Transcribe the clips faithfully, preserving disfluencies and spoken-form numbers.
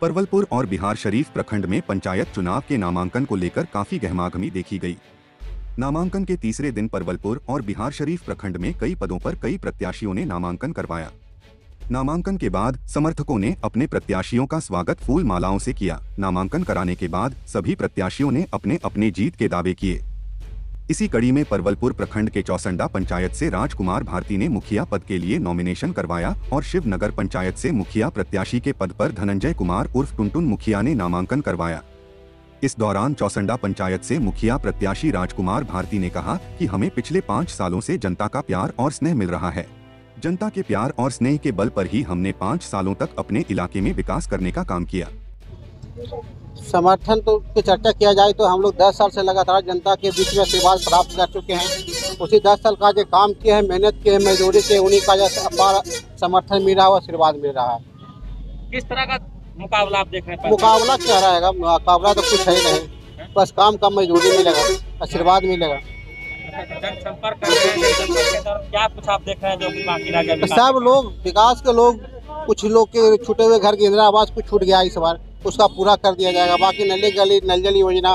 परवलपुर और बिहार शरीफ प्रखंड में पंचायत चुनाव के नामांकन को लेकर काफी गहमागहमी देखी गई। नामांकन के तीसरे दिन परवलपुर और बिहार शरीफ प्रखंड में कई पदों पर कई प्रत्याशियों ने नामांकन करवाया। नामांकन के बाद समर्थकों ने अपने प्रत्याशियों का स्वागत फूल मालाओं से किया। नामांकन कराने के बाद सभी प्रत्याशियों ने अपने अपने जीत के दावे किए। इसी कड़ी में परवलपुर प्रखंड के चौसंडा पंचायत से राज कुमार भारती ने मुखिया पद के लिए नॉमिनेशन करवाया और शिवनगर पंचायत से मुखिया प्रत्याशी के पद पर धनंजय कुमार उर्फ टुनटुन मुखिया ने नामांकन करवाया। इस दौरान चौसंडा पंचायत से मुखिया प्रत्याशी राज कुमार भारती ने कहा कि हमें पिछले पाँच सालों से जनता का प्यार और स्नेह मिल रहा है। जनता के प्यार और स्नेह के बल पर ही हमने पाँच सालों तक अपने इलाके में विकास करने का काम किया। समर्थन तो की चर्चा किया जाए तो हम लोग दस साल से लगातार जनता के बीच में आशीर्वाद प्राप्त कर चुके हैं। उसी दस साल का जो काम किया है, मेहनत की है, मजदूरी के, उन्हीं का जो समर्थन मिल रहा है, आशीर्वाद मिल रहा है। किस तरह का मुकाबला आप देख रहे हैं? मुकाबला क्या रहेगा? मुकाबला तो कुछ है ही नहीं, बस काम का मजदूरी मिलेगा, आशीर्वाद मिलेगा। जनसंपर्क क्या कुछ आप देख रहे हैं? जो सब लोग विकास के लोग, कुछ लोग के छूटे हुए घर के इंदिरा आवास कुछ छूट गया इस बार, उसका पूरा कर दिया जाएगा। बाकी नली गली नल जल योजना,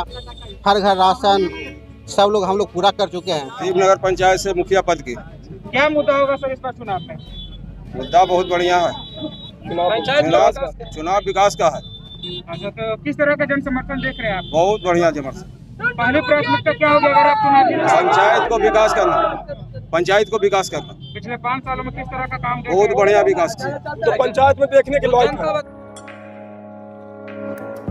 हर घर राशन, सब लोग हम लोग पूरा कर चुके हैं। शिवनगर पंचायत से मुखिया पद की क्या मुद्दा होगा सर इस बार चुनाव में? मुद्दा बहुत बढ़िया है, पंचायत चुनाव विकास का है। तो किस तरह का जन समर्थन देख रहे हैं आप? बहुत बढ़िया समर्थन। पहली प्राथमिकता क्या होगी अगर आप चुनाव? पंचायत को विकास करना, पंचायत को विकास करना। पिछले पाँच सालों में किस तरह का काम? बहुत बढ़िया विकास किया, तो पंचायत में देखने के लायक है।